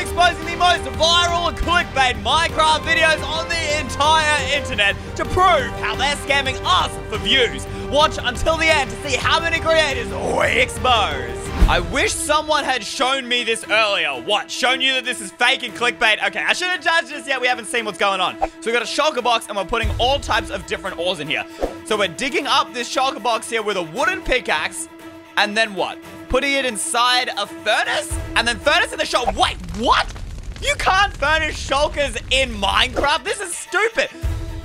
exposing the most viral and clickbait Minecraft videos on the entire internet to prove how they're scamming us for views. Watch until the end to see how many creators we expose. I wish someone had shown me this earlier. What? Shown you that this is fake and clickbait? Okay, I shouldn't judge this yet. We haven't seen what's going on. So we got a shulker box and we're putting all types of different ores in here. So we're digging up this shulker box here with a wooden pickaxe. And then what? Putting it inside a furnace? And then furnace in the shulker. Wait, what? You can't furnish shulkers in Minecraft? This is stupid.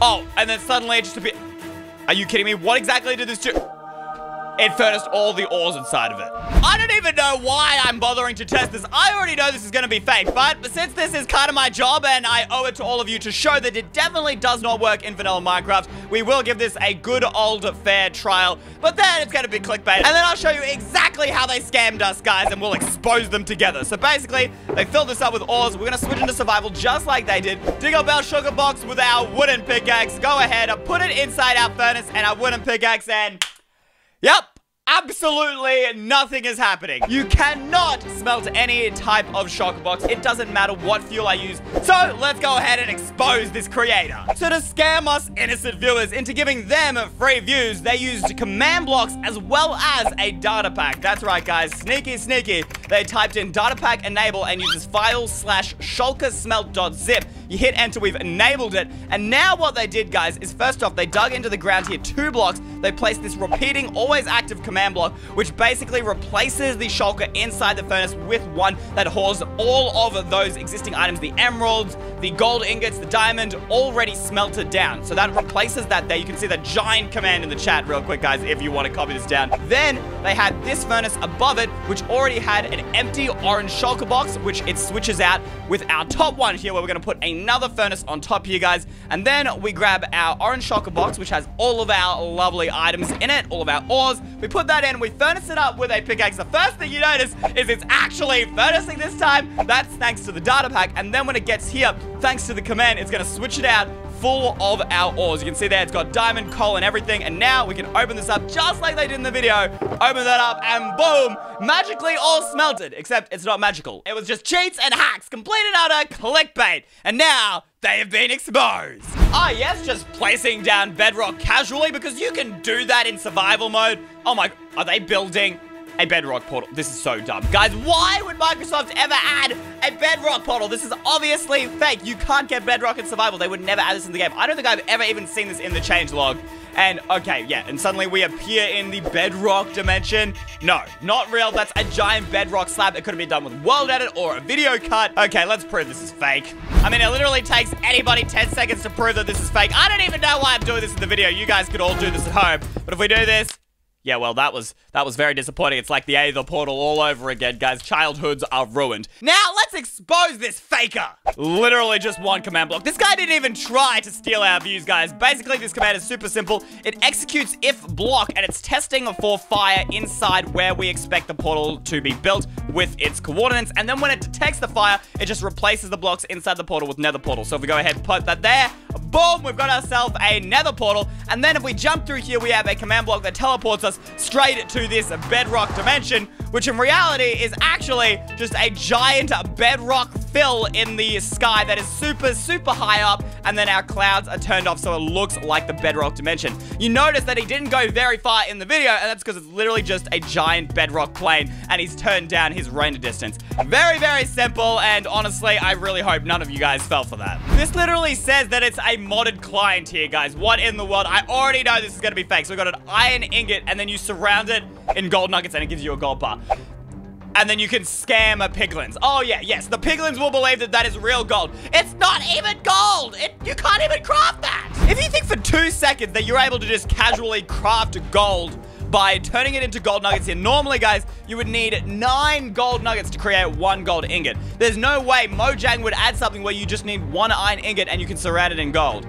Oh, and then suddenly it just appeared. Are you kidding me? What exactly did this do? It furnished all the ores inside of it. I don't even know why I'm bothering to test this. I already know this is going to be fake, but since this is kind of my job and I owe it to all of you to show that it definitely does not work in vanilla Minecraft, we will give this a good old fair trial, but then it's going to be clickbait. And then I'll show you exactly how they scammed us, guys, and we'll expose them together. So basically, they filled this up with ores. We're going to switch into survival just like they did. Dig up our sugar box with our wooden pickaxe. Go ahead and put it inside our furnace and our wooden pickaxe and... Yep, absolutely nothing is happening. You cannot smelt any type of shulker box. It doesn't matter what fuel I use. So let's go ahead and expose this creator. So to scam us innocent viewers into giving them free views, they used command blocks as well as a data pack. That's right, guys. Sneaky, sneaky. They typed in data pack enable and uses file/shulkersmelt.zip. You hit enter, we've enabled it. And now what they did, guys, is first off, they dug into the ground here 2 blocks. They placed this repeating, always active command block, which basically replaces the shulker inside the furnace with one that hoards all of those existing items, the emeralds, the gold ingots, the diamond, already smelted down. So that replaces that there. You can see the giant command in the chat real quick, guys, if you want to copy this down. Then they had this furnace above it, which already had an empty orange shulker box, which it switches out with our top one here, where we're going to put another furnace on top here, guys. And then we grab our orange shulker box, which has all of our lovely items in it, all of our ores. We put that in, we furnace it up with a pickaxe. The first thing you notice is it's actually furnacing this time. That's thanks to the data pack. And then when it gets here, thanks to the command, it's going to switch it out full of our ores. You can see there, it's got diamond, coal, and everything. And now we can open this up just like they did in the video. Open that up and boom, magically all smelted. Except it's not magical. It was just cheats and hacks, complete and utter clickbait. And now they have been exposed. Ah yes, just placing down bedrock casually, because you can do that in survival mode. Oh my, are they building a bedrock portal? This is so dumb. Guys, why would Microsoft ever add a bedrock portal? This is obviously fake. You can't get bedrock in survival. They would never add this in the game. I don't think I've ever even seen this in the changelog. And okay, yeah, and suddenly we appear in the bedrock dimension. No, not real. That's a giant bedrock slab. It could have been done with world edit or a video cut. Okay, let's prove this is fake. I mean, it literally takes anybody 10 seconds to prove that this is fake. I don't even know why I'm doing this in the video. You guys could all do this at home. But if we do this... Yeah, well, that was very disappointing. It's like the Aether portal all over again, guys. Childhoods are ruined. Now, let's expose this faker. Literally just one command block. This guy didn't even try to steal our views, guys. Basically, this command is super simple. It executes if block, and it's testing for fire inside where we expect the portal to be built with its coordinates. And then when it detects the fire, it just replaces the blocks inside the portal with nether portal. So if we go ahead and put that there, boom, we've got ourselves a nether portal. And then if we jump through here, we have a command block that teleports us straight to this bedrock dimension, which in reality is actually just a giant bedrock fill in the sky that is super, super high up. And then our clouds are turned off so it looks like the bedrock dimension. You notice that he didn't go very far in the video, and that's because it's literally just a giant bedrock plane and he's turned down his render distance. Very, very simple, and honestly, I really hope none of you guys fell for that. This literally says that it's a modded client here, guys. What in the world? I already know this is going to be fake. So we got an iron ingot, and then you surround it in gold nuggets and it gives you a gold bar. And then you can scam a piglins. Oh yeah, yes, the piglins will believe that that is real gold. It's not even gold. You can't even craft that. If you think for 2 seconds that you're able to just casually craft gold by turning it into gold nuggets here, normally, guys, you would need 9 gold nuggets to create 1 gold ingot. There's no way Mojang would add something where you just need 1 iron ingot and you can surround it in gold.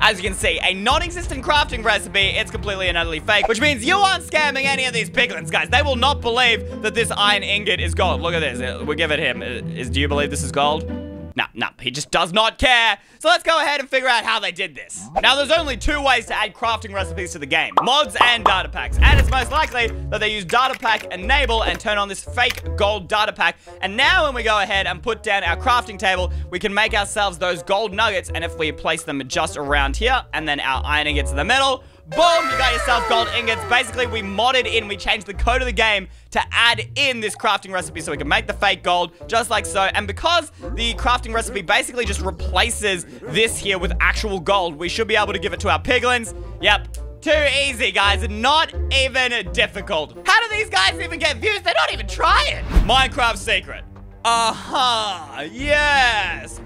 As you can see, a non-existent crafting recipe. It's completely and utterly fake, which means you aren't scamming any of these piglins, guys. They will not believe that this iron ingot is gold. Look at this. We'll give it him. Do you believe this is gold? No, no, he just does not care. So let's go ahead and figure out how they did this. Now, there's only two ways to add crafting recipes to the game, mods and data packs. And it's most likely that they use data pack enable and turn on this fake gold data pack. And now when we go ahead and put down our crafting table, we can make ourselves those gold nuggets. And if we place them just around here and then our iron gets in the middle, boom, you got yourself gold ingots. Basically, we modded in, we changed the code of the game to add in this crafting recipe so we can make the fake gold, just like so. And because the crafting recipe basically just replaces this here with actual gold, we should be able to give it to our piglins. Yep. Too easy, guys. Not even difficult. How do these guys even get views? They're not even trying. Minecraft secret. Uh-huh. Yes.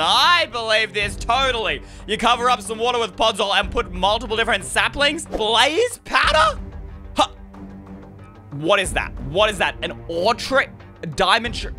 I believe this totally. You cover up some water with podzol and put multiple different saplings. Blaze powder? Huh. What is that? What is that? An ore trick? A diamond trick?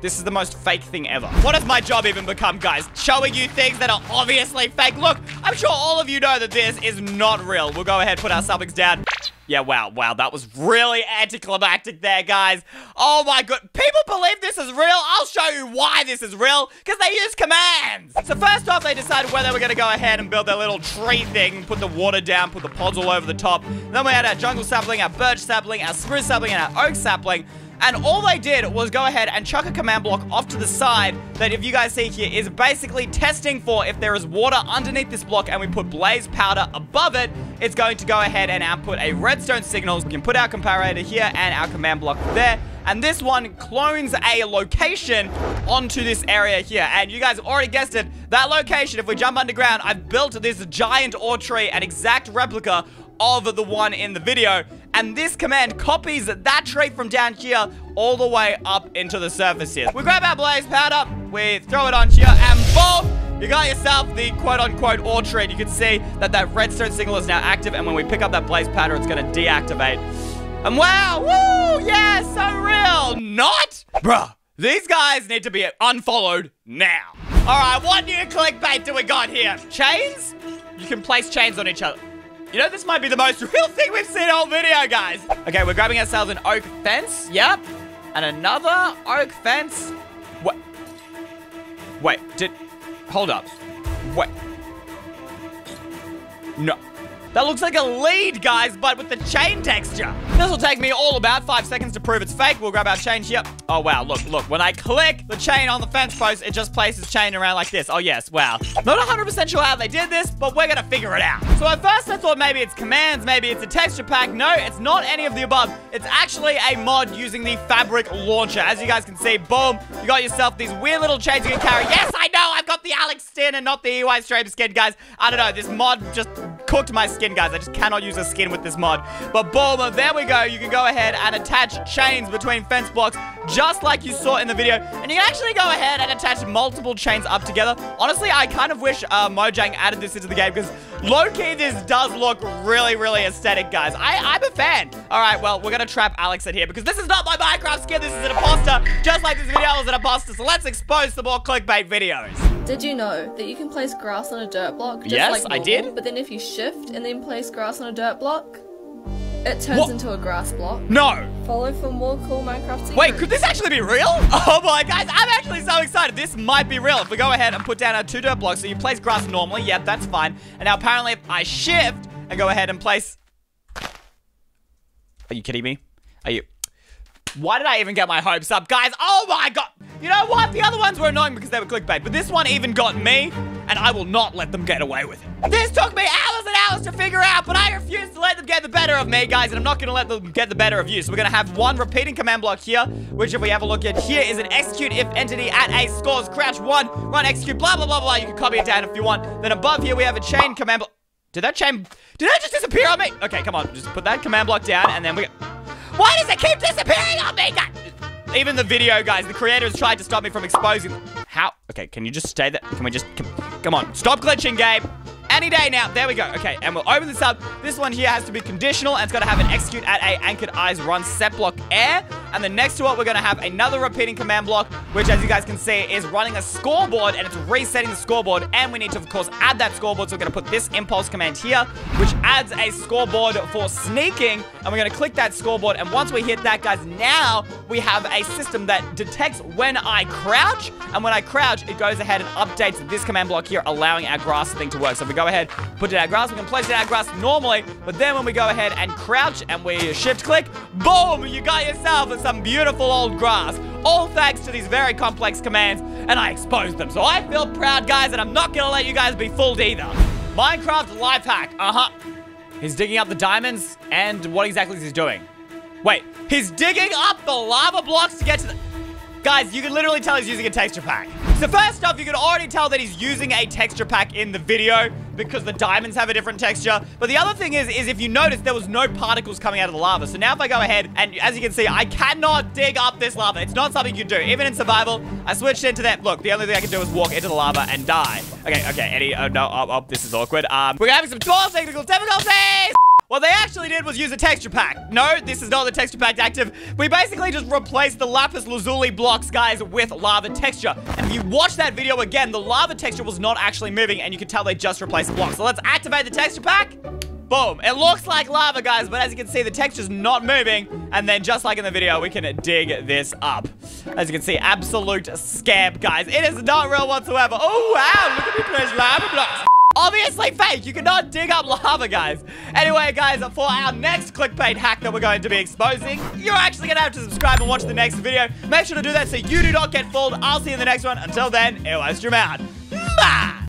This is the most fake thing ever. What has my job even become, guys? Showing you things that are obviously fake. Look, I'm sure all of you know that this is not real. We'll go ahead, put our saplings down. Yeah, wow, that was really anticlimactic there, guys. Oh my god, people believe this is real? I'll show you why this is real, because they use commands. So first off, they decided where they were gonna go ahead and build their little tree thing, put the water down, put the pods all over the top. Then we had our jungle sapling, our birch sapling, our spruce sapling, and our oak sapling. And all they did was go ahead and chuck a command block off to the side that, if you guys see here, is basically testing for if there is water underneath this block and we put blaze powder above it, it's going to go ahead and output a redstone signal. We can put our comparator here and our command block there. And this one clones a location onto this area here. And you guys already guessed it. That location, if we jump underground, I've built this giant ore tree, an exact replica of the one in the video. And this command copies that tree from down here all the way up into the surface here. We grab our blaze powder, we throw it on here, and boom! You got yourself the quote-unquote ore tree. You can see that that redstone signal is now active, and when we pick up that blaze powder, it's going to deactivate. And wow! Woo! Yeah, so real! Not? Bruh, these guys need to be unfollowed now. Alright, what new clickbait do we got here? Chains? You can place chains on each other. You know, this might be the most real thing we've seen all video, guys. Okay, we're grabbing ourselves an oak fence. Yep. And another oak fence. What? Wait, hold up. Wait. No. That looks like a lead, guys, but with the chain texture. This will take me all about 5 seconds to prove it's fake. We'll grab our chain here. Oh, wow, look. When I click the chain on the fence post, it just places chain around like this. Oh, yes, wow. Not 100% sure how they did this, but we're gonna figure it out. So at first I thought maybe it's commands, maybe it's a texture pack. No, it's not any of the above. It's actually a mod using the fabric launcher. As you guys can see, boom, you got yourself these weird little chains you can carry. Yes, I know, I've got the Alex skin and not the Eystreem skin, guys. I don't know, this mod just cooked my skin, guys. I just cannot use a skin with this mod. But boom, there we go. You can go ahead and attach chains between fence blocks, just like you saw in the video. And you can actually go ahead and attach multiple chains up together. Honestly, I kind of wish Mojang added this into the game, because low-key, this does look really, really aesthetic, guys. I'm a fan. All right, well, we're going to trap Alex in here, because this is not my Minecraft skin. This is an imposter, just like this video was an imposter. So let's expose the more clickbait videos. Did you know that you can place grass on a dirt block? Just yes, like normal, I did. But then if you shift and then place grass on a dirt block, it turns into a grass block. No. Follow for more cool Minecraft secrets. Wait, could this actually be real? Oh my, guys, I'm actually so excited. This might be real. If we go ahead and put down our two dirt blocks, so you place grass normally. Yep, that's fine. And now apparently if I shift and go ahead and place... Are you kidding me? Are you... Why did I even get my hopes up, guys? Oh my god. You know what? The other ones were annoying because they were clickbait, but this one even got me, and I will not let them get away with it. This took me hours and hours to figure out, but I refuse to let them get the better of me, guys, and I'm not gonna let them get the better of you. So we're gonna have one repeating command block here, which if we have a look at here is an execute if entity at a scores crouch one, run execute, blah, blah, blah, blah. You can copy it down if you want. Then above here, we have a chain command block. Did that just disappear on me? Okay, come on, just put that command block down, and then we... Why does it keep disappearing on me, guys? Even the video, guys, the creators tried to stop me from exposing them. How? Okay, can you just stay there? Come on, stop glitching, Gabe. Any day now. There we go. Okay, and we'll open this up. This one here has to be conditional, and it's got to have an execute at a anchored eyes run set block air. And then next to it, we're going to have another repeating command block, which, as you guys can see, is running a scoreboard, and it's resetting the scoreboard. And we need to, of course, add that scoreboard. So we're going to put this impulse command here, which adds a scoreboard for sneaking. And we're going to click that scoreboard. And once we hit that, guys, now we have a system that detects when I crouch. And when I crouch, it goes ahead and updates this command block here, allowing our grass thing to work. So if we go ahead, put it in our grass, we can place it in our grass normally. But then when we go ahead and crouch and we shift click, boom, you got yourself some beautiful old grass. All thanks to these very complex commands, and I exposed them. So I feel proud, guys, and I'm not gonna let you guys be fooled either. Minecraft life hack. He's digging up the diamonds, and what exactly is he doing? Wait, he's digging up the lava blocks to get to the... Guys, you can literally tell he's using a texture pack. So first off, you can already tell that he's using a texture pack in the video because the diamonds have a different texture. But the other thing is if you notice, there was no particles coming out of the lava. So now if I go ahead and, as you can see, I cannot dig up this lava. It's not something you do. Even in survival, I switched into that. Look, the only thing I can do is walk into the lava and die. Okay, Eddie. Oh, no. Oh, this is awkward. We're having some small technical difficulties. What they actually did was use a texture pack. No, this is not the texture pack active. We basically just replaced the lapis lazuli blocks, guys, with lava texture. And if you watch that video again, the lava texture was not actually moving, and you could tell they just replaced the blocks. So let's activate the texture pack. Boom. It looks like lava, guys, but as you can see, the texture's not moving. And then just like in the video, we can dig this up. As you can see, absolute scam, guys. It is not real whatsoever. Oh, wow. Look at me place lava blocks. Obviously fake. You cannot dig up lava, guys. Anyway, guys, for our next clickbait hack that we're going to be exposing, you're actually going to have to subscribe and watch the next video. Make sure to do that so you do not get fooled. I'll see you in the next one. Until then, it was Eystreem out. Bye!